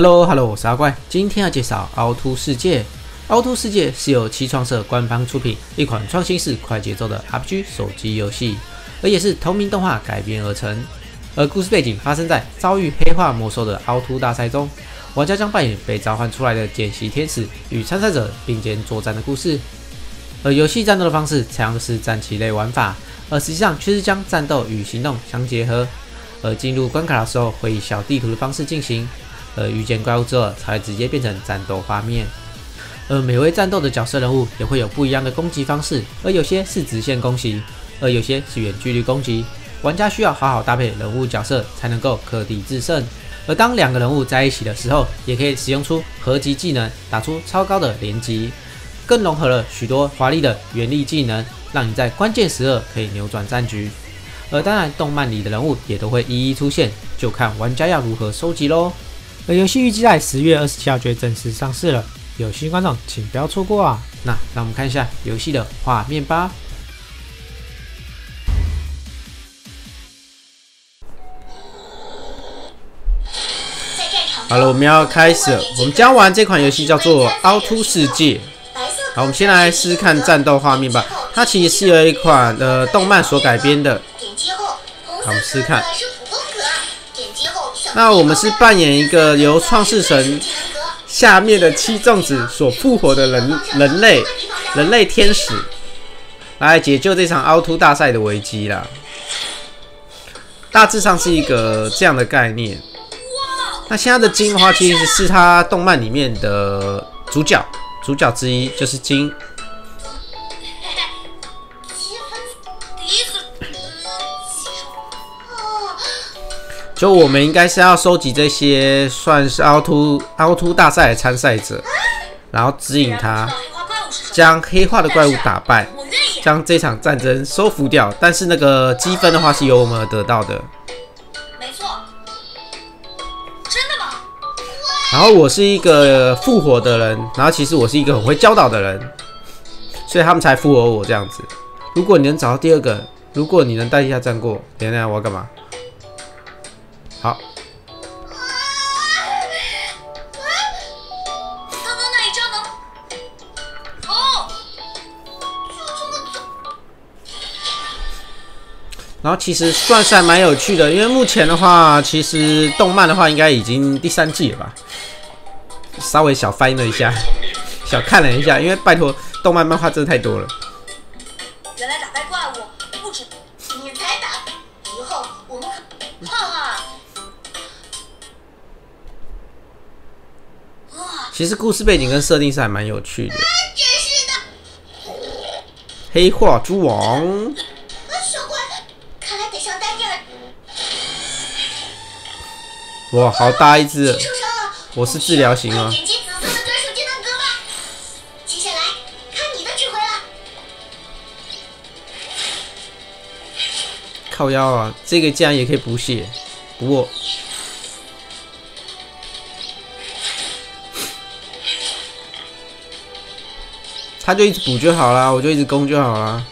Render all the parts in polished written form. Hello， 我是阿怪，今天要介绍《凹凸世界》。《凹凸世界》是由七创社官方出品，一款创新式快节奏的 RPG 手机游戏，而也是同名动画改编而成。而故事背景发生在遭遇黑化魔兽的凹凸大赛中，玩家将扮演被召唤出来的见习天使与参赛者并肩作战的故事。而游戏战斗的方式采用的是战棋类玩法，而实际上却是将战斗与行动相结合。而进入关卡的时候，会以小地图的方式进行。而遇见怪物之后，才会直接变成战斗画面。而每位战斗的角色人物也会有不一样的攻击方式，而有些是直线攻击，而有些是远距离攻击。玩家需要好好搭配人物角色，才能够克敌制胜。而当两个人物在一起的时候，也可以使用出合击技能，打出超高的连击，更融合了许多华丽的原力技能，让你在关键时刻可以扭转战局。而当然，动漫里的人物也都会一一出现，就看玩家要如何收集咯。而游戏预计在10月27号就会正式上市了，有兴趣观众请不要错过啊！那让我们看一下游戏的画面吧。好了，我们要开始了。我们将玩这款游戏叫做《凹凸世界》。好，我们先来试试看战斗画面吧。它其实是由一款动漫所改编的。好，我们试试看。那我们是扮演一个由创世神下面的七种子所复活的人类天使，来解救这场凹凸大赛的危机啦。大致上是一个这样的概念。那现在的金的话，其实是他动漫里面的主角之一，就是金。就我们应该是要收集这些算是凹凸大赛的参赛者，然后指引他将黑化的怪物打败，将这场战争收服掉。但是那个积分的话是由我们得到的。没错，真的吗？然后我是一个复活的人，然后其实我是一个很会教导的人，所以他们才复活我这样子。如果你能找到第二个，如果你能带一下战过，等一下我要干嘛？好，刚刚那一招能哦，然后其实算是还蛮有趣的，因为目前的话，其实动漫的话应该已经第3季了吧，稍微小翻了一下，小看了一下，因为拜托，动漫漫画真的太多了。原来打败怪物不止你才打，以后我们可哈哈。其实故事背景跟设定是还蛮有趣的。真是的，黑化蛛网。手怪，看来得上丹尼尔。哇，好大一只！我是治疗型啊。接下来看你的指挥了。靠腰啊，这个竟然也可以补血，补我。他就一直补就好啦，我就一直攻就好啦，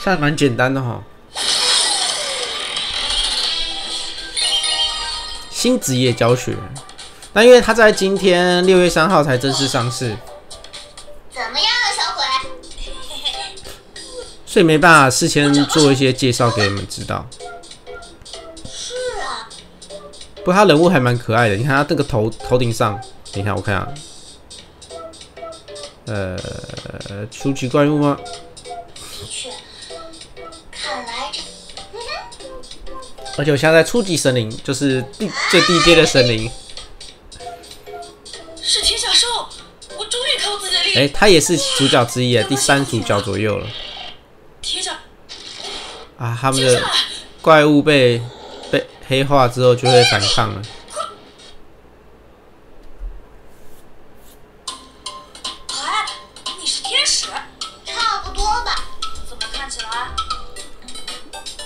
算蛮简单的哈。新职业教学，那因为他在今天6月3号才正式上市。怎么样啊，小鬼？所以没办法事先做一些介绍给你们知道。是啊。不过他人物还蛮可爱的，你看他这个头顶上。等一下，我看啊，出局怪物吗？的确，看来这……而且我现在在初级神灵，就是最低阶的神灵。是铁甲兽，我终于靠自己的力。哎，他也是主角之一啊，第3主角左右了。铁甲啊，他们的怪物被黑化之后就会反抗了。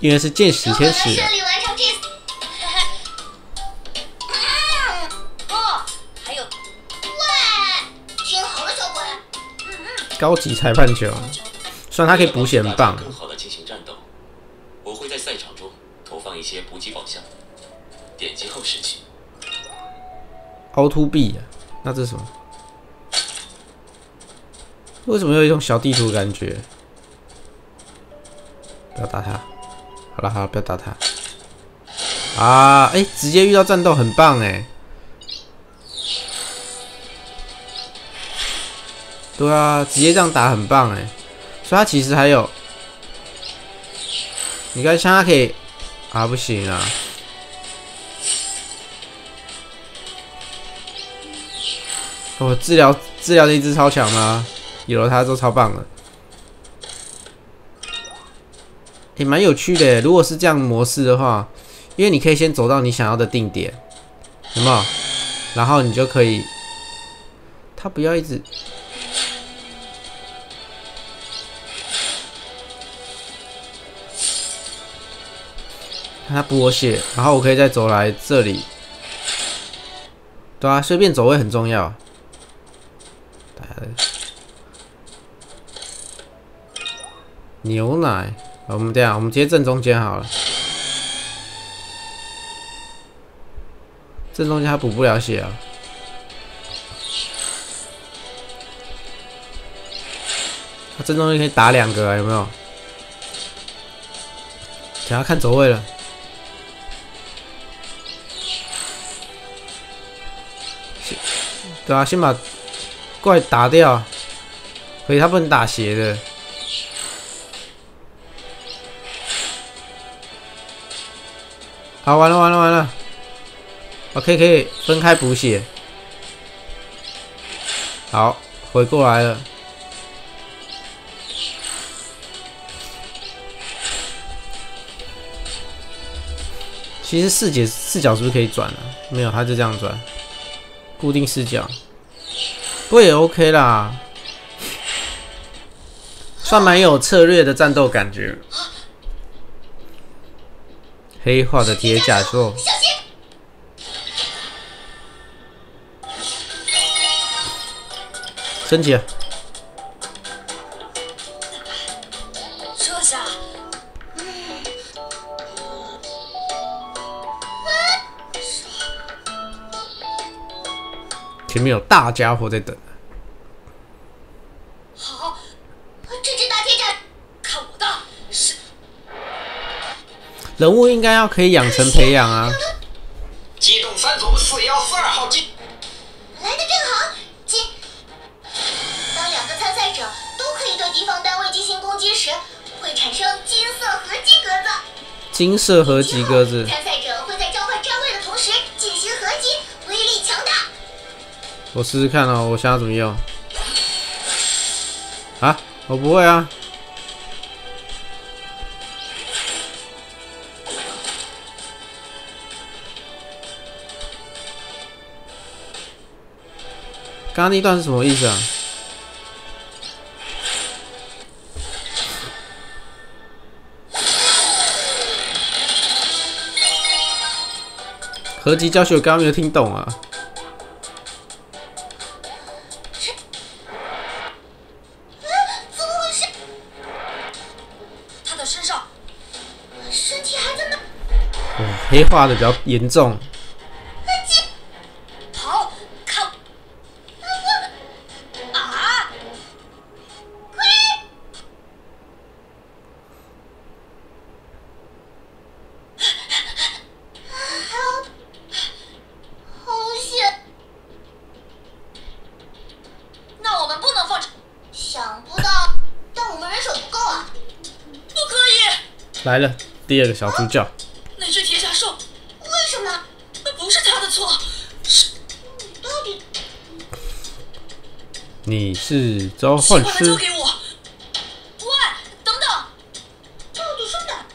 因为是见习天使。高级裁判球，虽然它可以补血，很棒。更好的进行战斗，我会在赛场中投放一些补给宝箱。点击后拾起。凹凸币啊，那这是什么？为什么有一种小地图的感觉？不要打他！好了好了，不要打他！啊，哎、欸，直接遇到战斗很棒哎、欸。对啊，直接这样打很棒哎、欸。所以他其实还有，你看像他可以啊，不行啊。 我、哦、治疗的一只超强吗？有了它就超棒了，也、欸、蛮有趣的。如果是这样模式的话，因为你可以先走到你想要的定点，有没有？然后你就可以，它不要一直。它补我血，然后我可以再走来这里。对啊，随便走位很重要。 牛奶，我们这样，我们直接正中间好了。正中间他补不了血啊。他正中间可以打两个、啊，有没有？想要看走位了。对啊，先把怪打掉。可以，他不能打斜的。 好，完了完了完了 ！OK， 可以分开补血。好，回过来了。其实视角是不是可以转啊？没有，他就这样转，固定视角。不过也 OK 啦，算蛮有策略的战斗感觉。 黑化的铁甲兽，升级了。前面有大家伙在等。 人物应该要可以养成培养啊！机动三组414号机来的正好，进。当两个参赛者都可以对敌方单位进行攻击时，会产生金色合击格子。金色合击格子，参赛者会在召唤站位的同时进行合击，威力强大。我试试看哦，我想要怎么用？啊，我不会啊。 刚刚那段是什么意思啊？合集教学我刚刚没有听懂啊。怎么回事？他的身上尸体还在那。哇，黑化的比较严重。 来了，第二个小主角。那只铁甲兽，为什么？那不是他的错，是到底？你是召唤师。交给我！喂，等等，到底是哪？啊，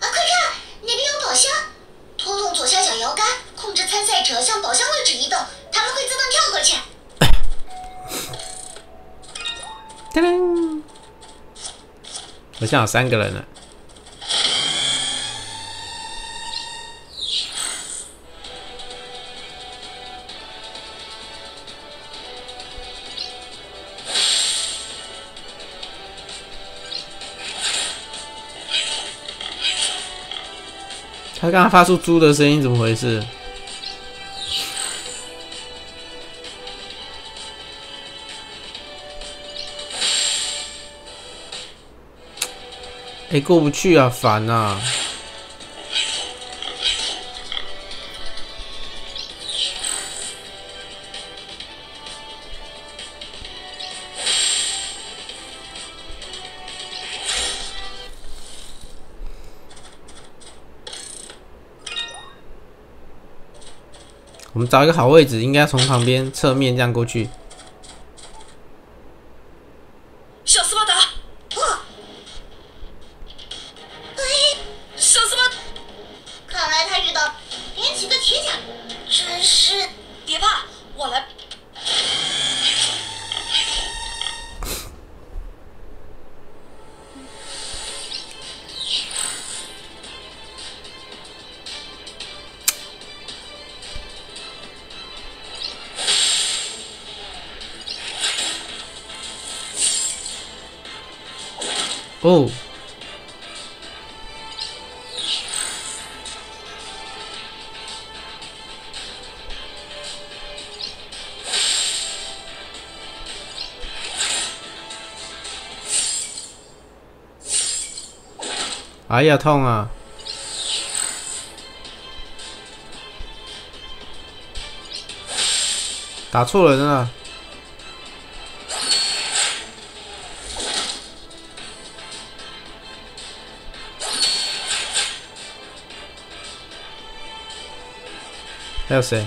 快看，那边有宝箱！拖动左下角摇杆，控制参赛者向宝箱位置移动，他们会自动跳过去。噔噔。 我现在有3个人了。他刚刚发出猪的声音，怎么回事？哎、欸，过不去啊，烦啊！我们找一个好位置，应该从旁边侧面这样过去。小斯巴达，小斯巴达，看来他遇到连几个铁甲，真是。别怕，我来。哦，哎呀，痛啊！打错人了。 还有谁？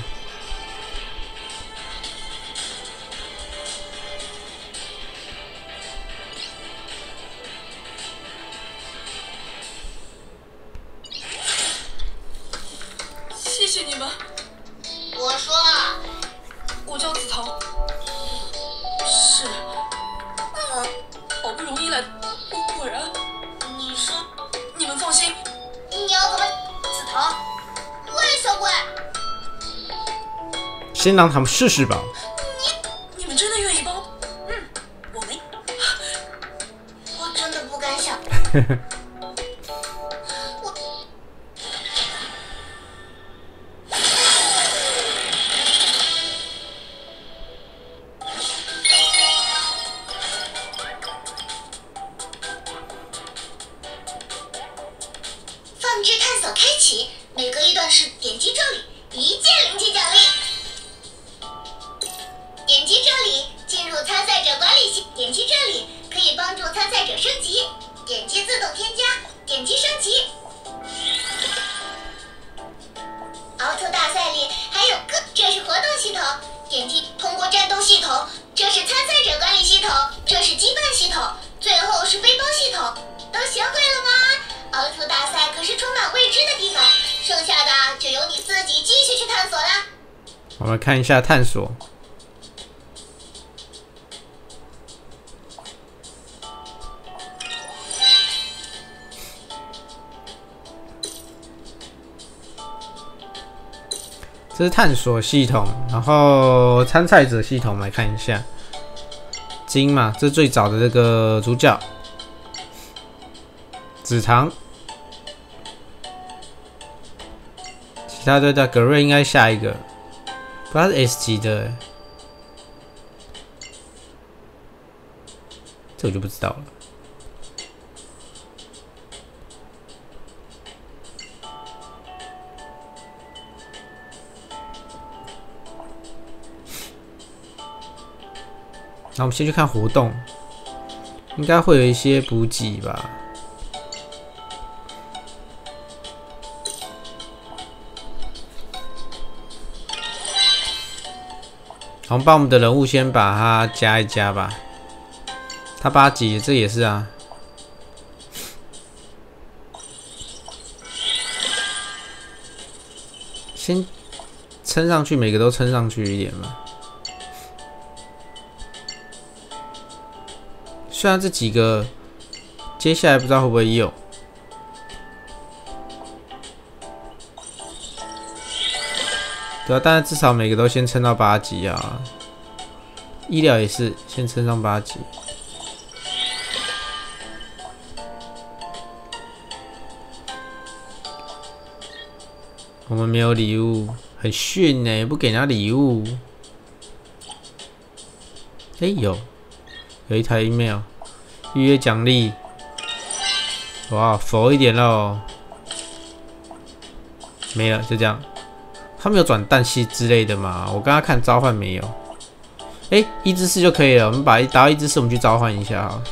谢谢你们。我说了，我叫梓潼。是，好不容易来，我果然。你说，你们放心。你要怎么？梓潼，我也小鬼。 先让他们试试吧。你们真的愿意帮？嗯，我真的不敢想。放置探索开启，每隔一段时点击这里，一键领取奖励。 点击这里进入参赛者管理系，点击这里可以帮助参赛者升级。点击自动添加，点击升级。敖特大赛里还有个，这是活动系统。点击通过战斗系统，这是参赛者管理系统，这是羁绊系统，最后是背包系统。都学会了吗？敖特大赛可是充满未知的地方，剩下的就由你自己继续去探索啦。我们看一下探索。 这是探索系统，然后参赛者系统，我们来看一下金嘛，这是最早的这个主角紫堂，其他队的格瑞应该下一个，不知道是 S 级的、欸，这我就不知道了。 那我们先去看活动，应该会有一些补给吧。我们把我们的人物先把它加一加吧。他8级，这也是啊。先撑上去，每个都撑上去一点嘛。 虽然这几个接下来不知道会不会有，对啊，但是至少每个都先撑到8级啊。医疗也是先撑上8级。我们没有礼物，很逊欸，不给他礼物。哎、欸，有一台 email 预约奖励，哇，佛一点喽，没了，就这样。他们有转蛋器之类的嘛？我刚刚看召唤没有。哎、欸，一只四就可以了，我们把达到一只四，我们去召唤一下啊。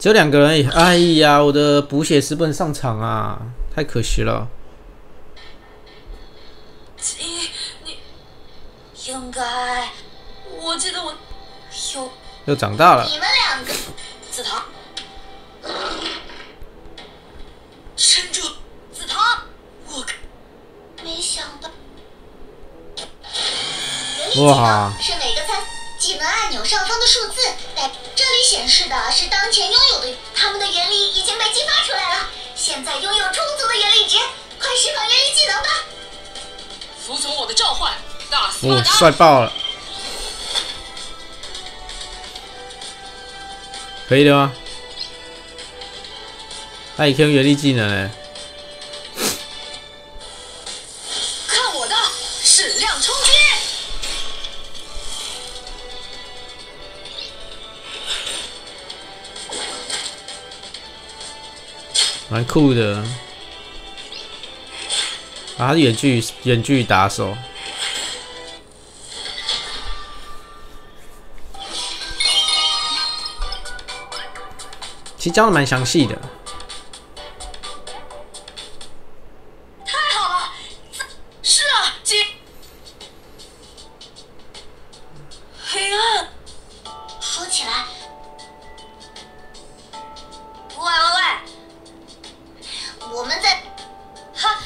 只有2个人而已，哎呀，我的补血师不能上场啊，太可惜了。你应该，我记得我又长大了。你们2个，紫桃，撑住，紫桃，我没想到。哇！是每个参技能按钮上方的数字代表。 这里显示的是当前拥有的，他们的原力已经被激发出来了。现在拥有充足的原力值，快释放原力技能吧！服从我的召唤，大斯巴达！帅爆了！可以的吗？那也可以用原力技能嘞。看我的矢量冲击！ 蛮酷的，啊，远距打手，其实教的蛮详细的。太好了，是啊，黑暗，扶起来。喂！ 我们在，哈，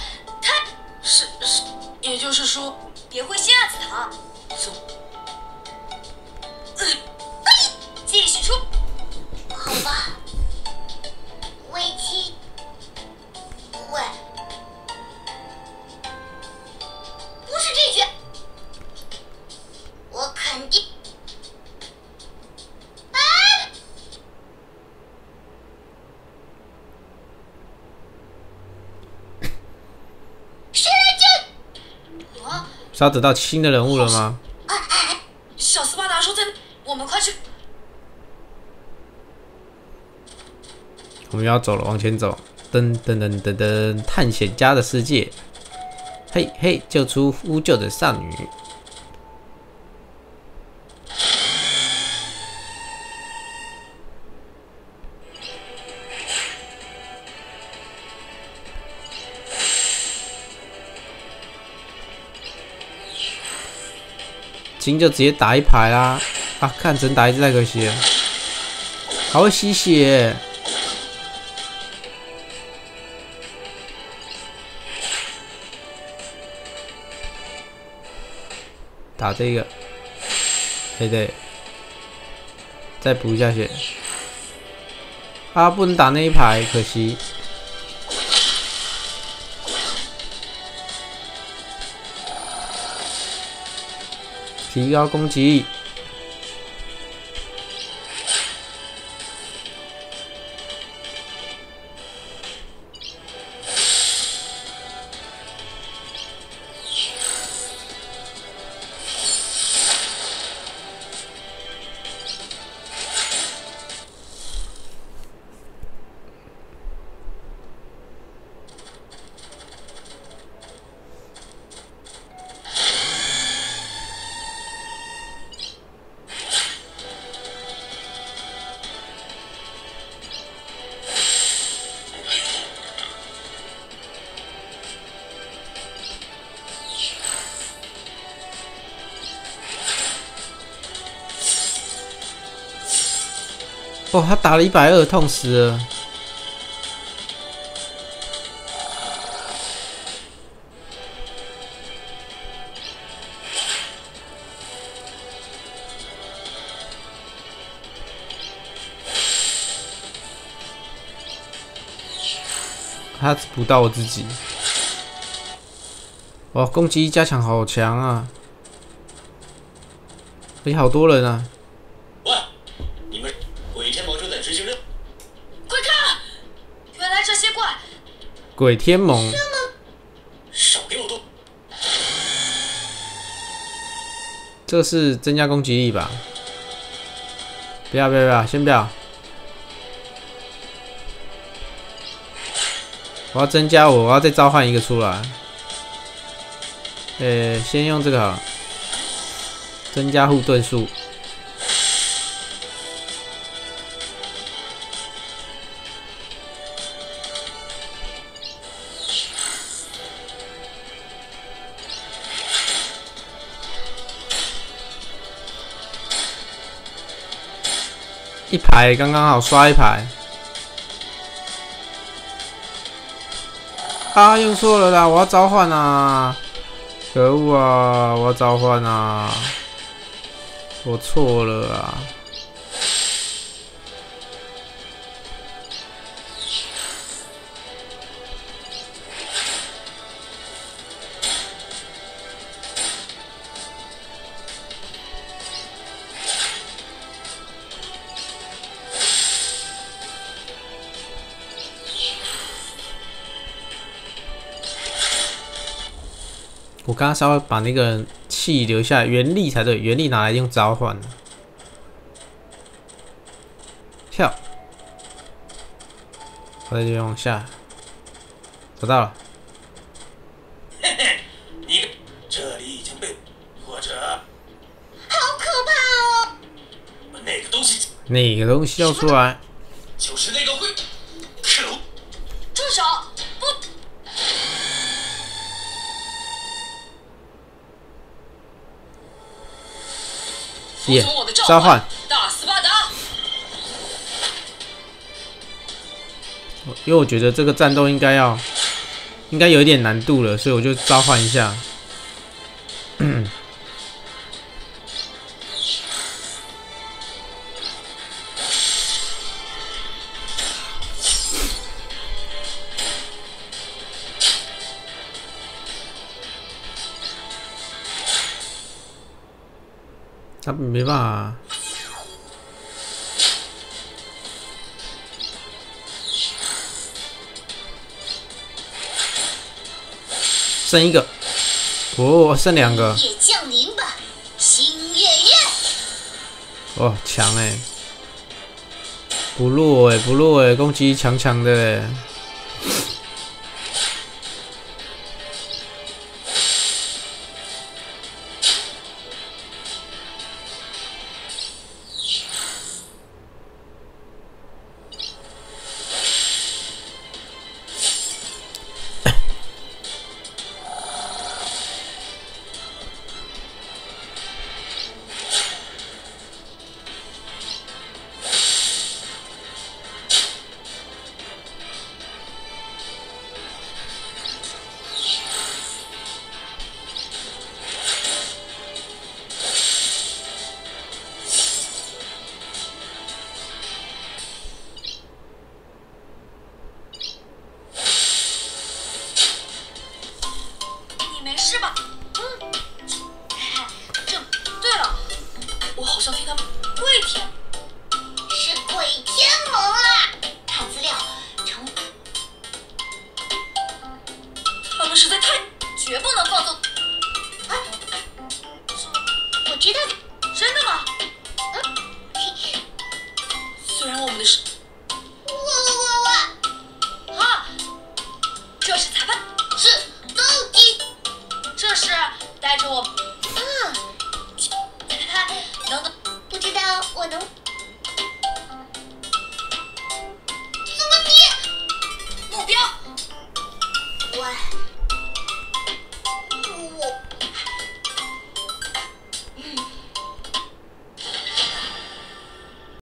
他是，也就是说，别灰心啊，紫桃，走，继续出，好吧，危机，喂，不是这局，我肯定，啊！ 要得到新的人物了吗？小斯巴达说：“在，我们快去。”我们要走了，往前走。噔噔噔噔噔，探险家的世界。嘿嘿，救出呼救的少女。行，就直接打一排啦！啊，看只能打一只太可惜了，还会吸血。打这个，对对，再补一下血。啊，不能打那一排，可惜。 提高攻击力，哦，他打了120，痛死了！他补到我自己。哇，攻击加强好强啊！而且好多人啊！ 鬼天魔正在执行任务。鬼天盟。少给我多。这是增加攻击力吧？不要不要不要，先不要。我要增加我，我要再召唤一个出来。先用这个好了，增加护盾术。 一排刚刚好，刷一排。啊，用错了啦！我要召唤啊！可恶啊！我要召唤啊！我错了啊！我刚刚稍微把那个气留下来，原力才对，原力拿来用召唤。跳，我再用下，找到了。嘿嘿，你这里已经被或者，好可怕哦！把那个东西，哪个东西要出来？就是那个会，可恶！住手！ 耶！召唤大斯巴达。因为我觉得这个战斗应该有一点难度了，所以我就召唤一下。他没办法。剩一个，哦，剩两个。也降临吧，星月月。哦，强哎，不弱哎，不弱哎，攻击强强的哎。